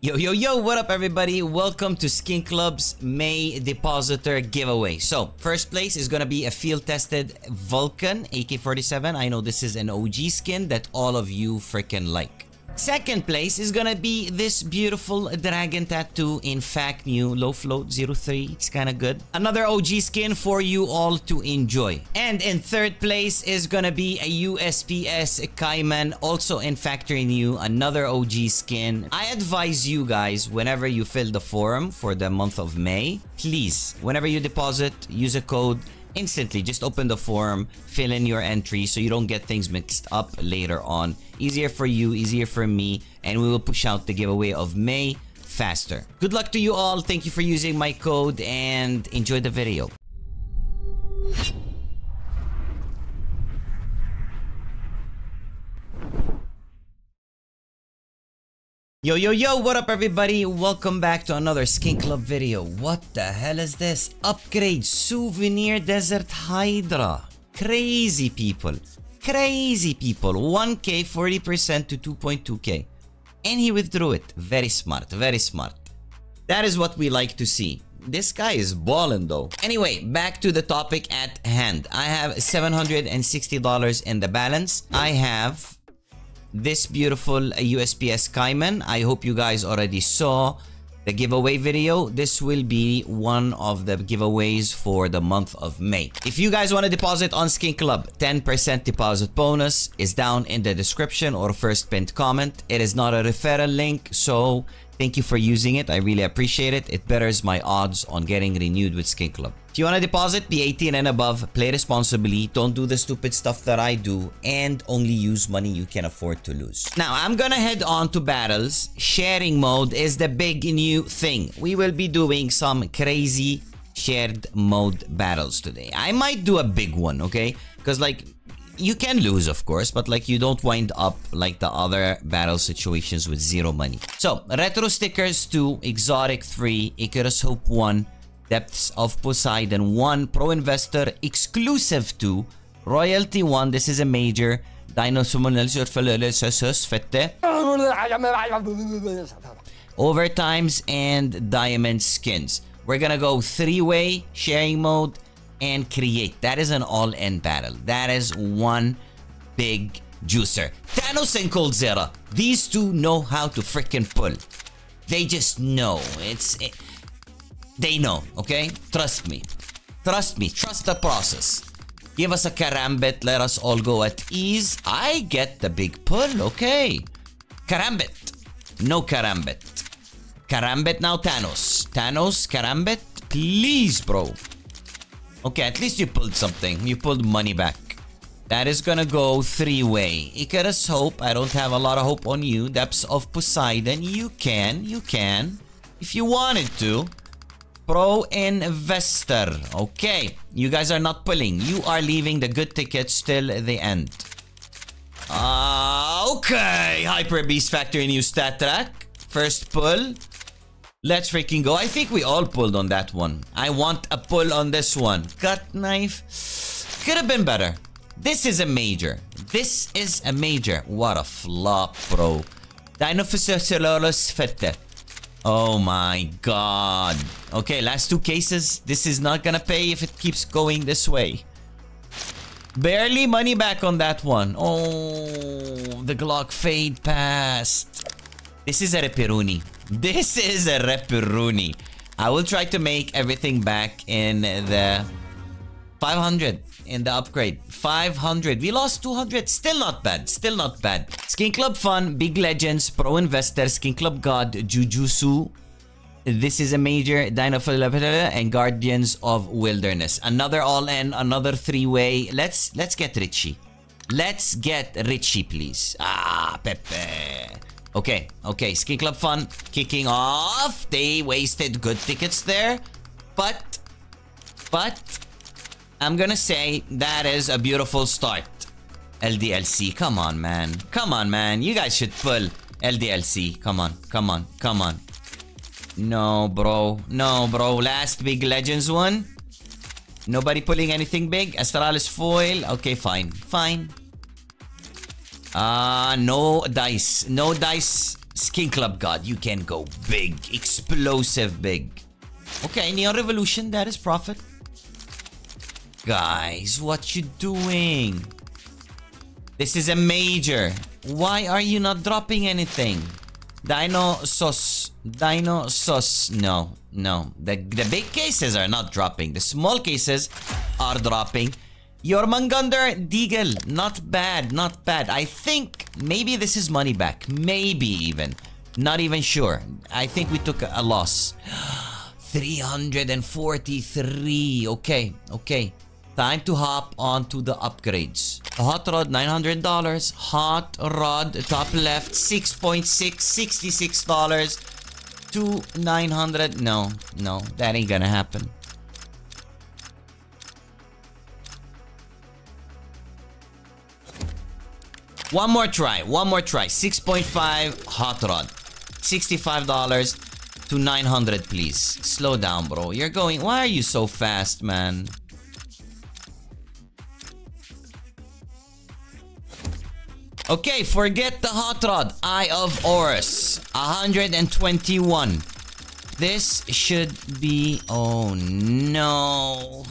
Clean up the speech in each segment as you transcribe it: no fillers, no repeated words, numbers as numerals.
Yo, yo, yo, what up everybody? Welcome to Skin Club's May Depositor giveaway. So, first place is gonna be a field-tested Vulcan AK-47. I know this is an OG skin that all of you freaking like. Second place is gonna be this beautiful dragon tattoo, in fact new, low float 03, it's kinda good. Another OG skin for you all to enjoy. And in third place is gonna be a USPS Kaiman, also in factory new, another OG skin. I advise you guys, whenever you fill the form for the month of May, please, whenever you deposit, use a code. Instantly just open the form, fill in your entry so you don't get things mixed up later on. Easier for you, easier for me, and we will push out the giveaway of May faster. Good luck to you all. Thank you for using my code and enjoy the video. Yo, yo, yo, what up everybody? Welcome back to another Skin Club video. What the hell is this? Upgrade souvenir Desert Hydra. Crazy people. Crazy people. 1k, 40% to 2.2k. And he withdrew it. Very smart, very smart. That is what we like to see. This guy is ballin' though. Anyway, back to the topic at hand. I have $760 in the balance. I have this beautiful USPS Kaiman. I hope you guys already saw the giveaway video. This will be one of the giveaways for the month of May. If you guys want to deposit on Skin Club, 10% deposit bonus is down in the description or first pinned comment. It is not a referral link, so thank you for using it. I really appreciate it. It betters my odds on getting renewed with Skin Club. If you want to deposit, be 18 and above, play responsibly, don't do the stupid stuff that I do, and only use money you can afford to lose. Now, I'm gonna head on to battles. Sharing mode is the big new thing. We will be doing some crazy shared mode battles today. I might do a big one, okay? Because, like, you can lose, of course, but like you don't wind up like the other battle situations with zero money. So, Retro Stickers 2, Exotic 3, Icarus Hope 1, Depths of Poseidon 1, Pro Investor Exclusive 2, Royalty 1, this is a major, Overtimes and Diamond Skins. We're gonna go three-way, sharing mode, and create. That is an all-in battle. That is one big juicer. Thanos and Coldzera. These two know how to freaking pull. They just know. They know, okay? Trust me. Trust me. Trust the process. Give us a Karambit. Let us all go at ease. I get the big pull. Okay. Karambit. No Karambit. Karambit now Thanos. Thanos, Karambit. Please, bro. Okay, at least you pulled something. You pulled money back. That is gonna go three-way. Icarus Hope. I don't have a lot of hope on you. Depths of Poseidon. You can. You can. If you wanted to. Pro Investor. Okay. You guys are not pulling. You are leaving the good tickets till the end. Okay. Hyper Beast Factory new stat track. First pull. Let's freaking go. I think we all pulled on that one. I want a pull on this one. Cut knife. Could have been better. This is a major. This is a major. What a flop, bro. Dinofelis fette. Oh my god. Okay, last two cases. This is not gonna pay if it keeps going this way. Barely money back on that one. Oh, the Glock fade past. This is a Reperuni. This is a Reperuni. I will try to make everything back in the 500 in the upgrade. 500. We lost 200. Still not bad. Still not bad. Skin Club Fun, Big Legends, Pro Investor, Skin Club God, Jujutsu. This is a major, Dinofelis, and Guardians of Wilderness. Another all-in, another three-way. Let's get Richie. Let's get Richie, please. Ah, Pepe. Okay, okay, Skin Club Fun, kicking off. They wasted good tickets there. But, I'm gonna say that is a beautiful start. LDLC, come on, man. Come on, man. You guys should pull LDLC. Come on, come on, come on. No, bro. No, bro. Last big Legends one. Nobody pulling anything big. Astralis foil. Okay, fine, fine. No dice. No dice. Skin Club God, you can go big. Explosive big. Okay, Neon Revolution, that is profit. Guys, what you doing? This is a major. Why are you not dropping anything? Dinosos. No, no. The big cases are not dropping. The small cases are dropping. Jormungandr Deagle. Not bad, not bad. I think maybe this is money back. Maybe even. Not even sure. I think we took a loss. 343. Okay, okay. Time to hop on to the upgrades. Hot Rod, $900. Hot Rod, top left, 6.6, $66 to 900. No, no, that ain't gonna happen. One more try, 6.5 Hot Rod, $65 to 900, please. Slow down, bro. You're going, why are you so fast, man? Okay, forget the Hot Rod. Eye of Horus, 121. This should be, oh no.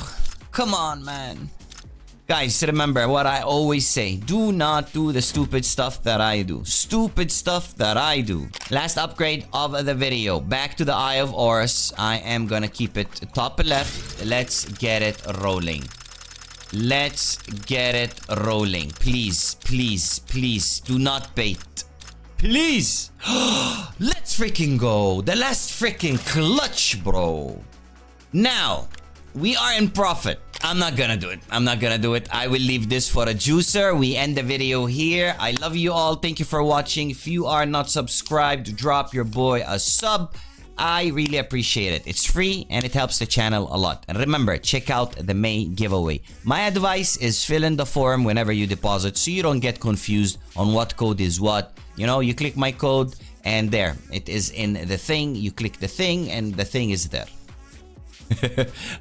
Come on, man. Guys, remember what I always say. Do not do the stupid stuff that I do. Stupid stuff that I do. Last upgrade of the video. Back to the Eye of Horus. I am gonna keep it top left. Let's get it rolling. Let's get it rolling. Please, please, please. Do not bait. Please. Let's freaking go. The last freaking clutch, bro. Now, we are in profit. I'm not gonna do it. I'm not gonna do it. I will leave this for a juicer. We end the video here. I love you all. Thank you for watching. If you are not subscribed, drop your boy a sub. I really appreciate it. It's free and it helps the channel a lot. And remember, check out the May giveaway. My advice is fill in the form whenever you deposit so you don't get confused on what code is what. You know, you click my code and there. It is in the thing. You click the thing and the thing is there.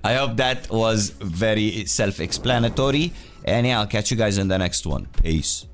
I hope that was very self-explanatory. And yeah, I'll catch you guys in the next one. Peace.